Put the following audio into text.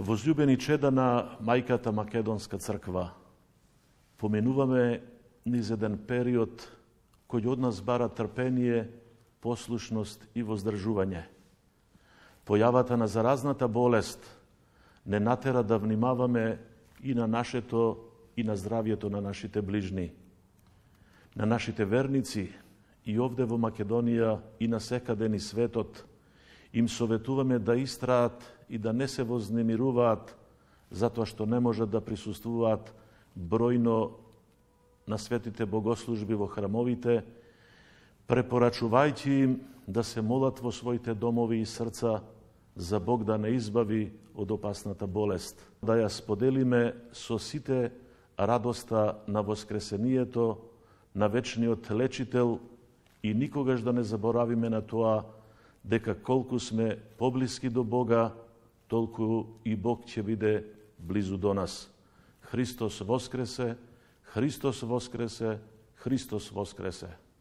Возлюбени чеда на мајката Македонска црква, поминуваме низ еден период кој од нас бара трпение, послушност и воздржување. Појавата на заразната болест не натера да внимаваме и на нашето и на здравјето на нашите ближни, на нашите верници и овде во Македонија и на секаде ни светот. Им советуваме да истраат и да не се вознемируваат затоа што не можат да присуствуваат бројно на светите богослужби во храмовите, препорачувајќи им да се молат во своите домови и срца за Бог да не избави од опасната болест. Да ја споделиме со сите радоста на воскресението, на вечниот лечител и никогаш да не заборавиме на тоа дека колку сме поблиски до Бога, толку и Бог ќе биде близу до нас. Христос воскресе, Христос воскресе, Христос воскресе.